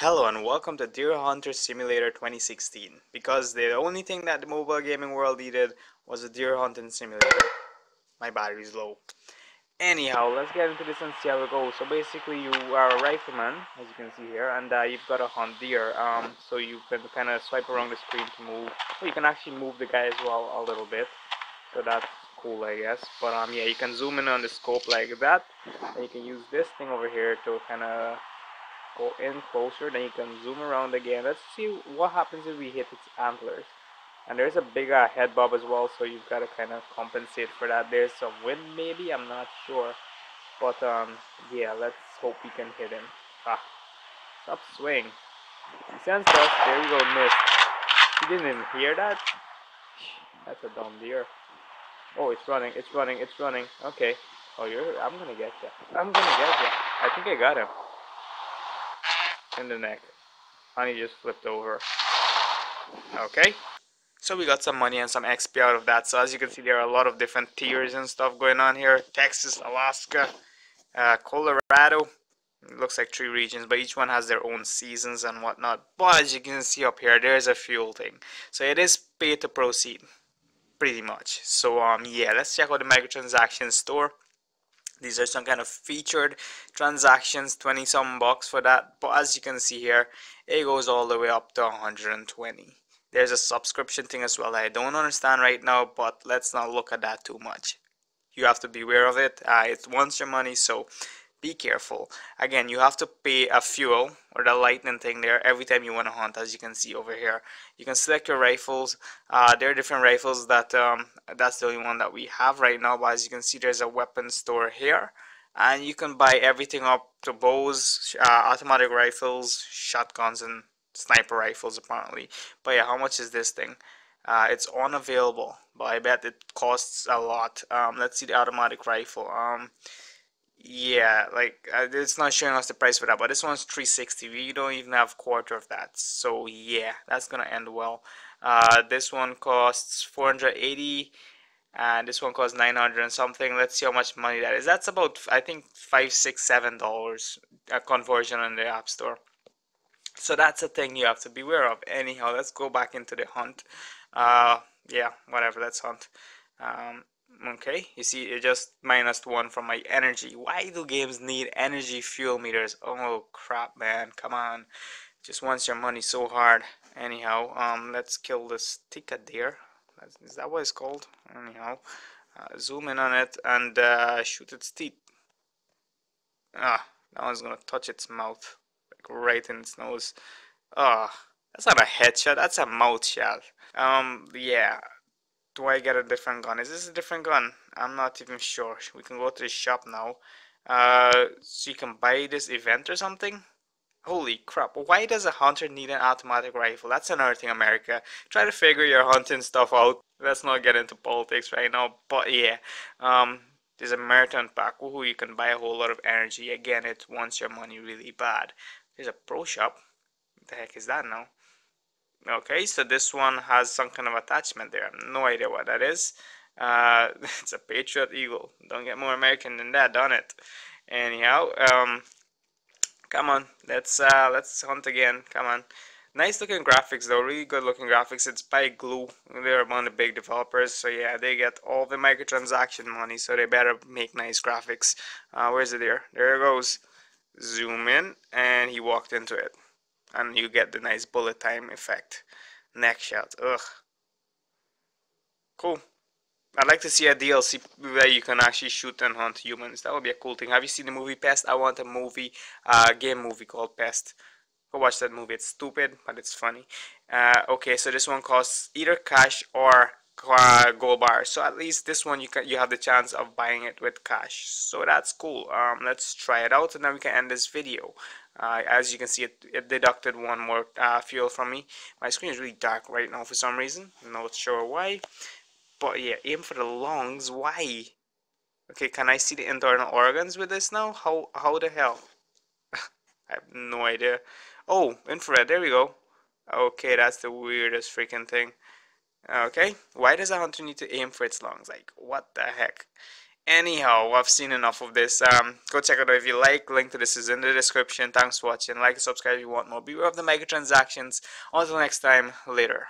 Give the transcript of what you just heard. Hello and welcome to Deer Hunter Simulator 2016, because the only thing that the mobile gaming world needed was a deer hunting simulator. My battery's low. Anyhow, let's get into this and see how it goes. So basically you are a rifleman, as you can see here, and you've got to hunt deer. So you can kind of swipe around the screen to move. Well, you can actually move the guy as well a little bit, so that's cool, I guess. But yeah, you can zoom in on the scope like that, and you can use this thing over here to kind of go in closer. Then you can zoom around again. Let's see what happens if we hit its antlers. And there's a big head bob as well, so you've got to kind of compensate for that. There's some wind maybe, I'm not sure, but yeah, let's hope we can hit him. Stop swing. He sends us. There we go, missed. You didn't even hear that. That's a dumb deer. Oh, it's running, it's running, it's running. Okay. Oh, you're. I'm gonna get you. I'm gonna get you. I think I got him. In the neck, and he just flipped over. Okay, so we got some money and some XP out of that. So as you can see, there are a lot of different tiers and stuff going on here. Texas, Alaska, Colorado. It looks like 3 regions, but each one has their own seasons and whatnot. But as you can see up here, there's a fuel thing, so it is pay to proceed pretty much. So yeah, let's check out the microtransaction store. These are some kind of featured transactions, 20-some bucks for that. But as you can see here, it goes all the way up to 120. There's a subscription thing as well that I don't understand right now, but let's not look at that too much. You have to be aware of it. It wants your money, so be careful. Again, you have to pay a fuel or the lightning thing there every time you want to hunt, as you can see over here. You can select your rifles. There are different rifles that that's the only one that we have right now, but as you can see, there's a weapon store here, and you can buy everything up to bows, automatic rifles, shotguns, and sniper rifles apparently. But yeah, how much is this thing? It's unavailable, but I bet it costs a lot. Let's see the automatic rifle. Yeah, like it's not showing us the price for that, but this one's 360. We don't even have quarter of that, so yeah, that's gonna end well. This one costs 480, and this one costs 900 and something. Let's see how much money that is. That's about, I think, $5, $6, $7 a conversion on the app store. So that's a thing you have to be aware of. Anyhow, let's go back into the hunt. Yeah, whatever, let's hunt. Okay, you see it just -1 from my energy. Why do games need energy fuel meters? Oh crap, man, come on, just wants your money so hard. Anyhow, let's kill this ticket deer. Is that what it's called? Anyhow, zoom in on it and shoot its teeth. That one's gonna touch its mouth, like right in its nose. That's not a headshot, that's a mouth shot. Yeah. Do I get a different gun? Is this a different gun? I'm not even sure. We can go to the shop now. So you can buy this event or something? Holy crap. Why does a hunter need an automatic rifle? That's another thing, America. Try to figure your hunting stuff out. Let's not get into politics right now. But yeah. There's a marathon pack. Woohoo, you can buy a whole lot of energy. Again, it wants your money really bad. There's a pro shop. What the heck is that now? Okay, so this one has some kind of attachment there. I have no idea what that is. It's a Patriot Eagle. Don't get more American than that, don't it? Anyhow, come on, let's hunt again. Come on. Nice looking graphics though, really good looking graphics. It's by Glu. They're one of the big developers, so yeah, they get all the microtransaction money, so they better make nice graphics. Where's it there? There it goes. Zoom in, and he walked into it. And you get the nice bullet time effect. Neck shot. Ugh. Cool. I'd like to see a DLC where you can actually shoot and hunt humans. That would be a cool thing. Have you seen the movie Pest? I want a movie, game movie called Pest. Go watch that movie. It's stupid, but it's funny. Okay, so this one costs either cash or gold bar. So at least this one you have the chance of buying it with cash. So that's cool. Let's try it out, and then we can end this video. As you can see, it deducted one more fuel from me. My screen is really dark right now for some reason. I'm not sure why. But yeah, aim for the lungs. Why? Okay, can I see the internal organs with this now? How the hell? I have no idea. Oh, infrared. There we go. Okay, that's the weirdest freaking thing. Okay, why does a hunter need to aim for its lungs? Like, what the heck? Anyhow, I've seen enough of this. Go check it out if you like. Link to this is in the description. Thanks for watching. Like and subscribe if you want more. Beware of the microtransactions. Until next time, later.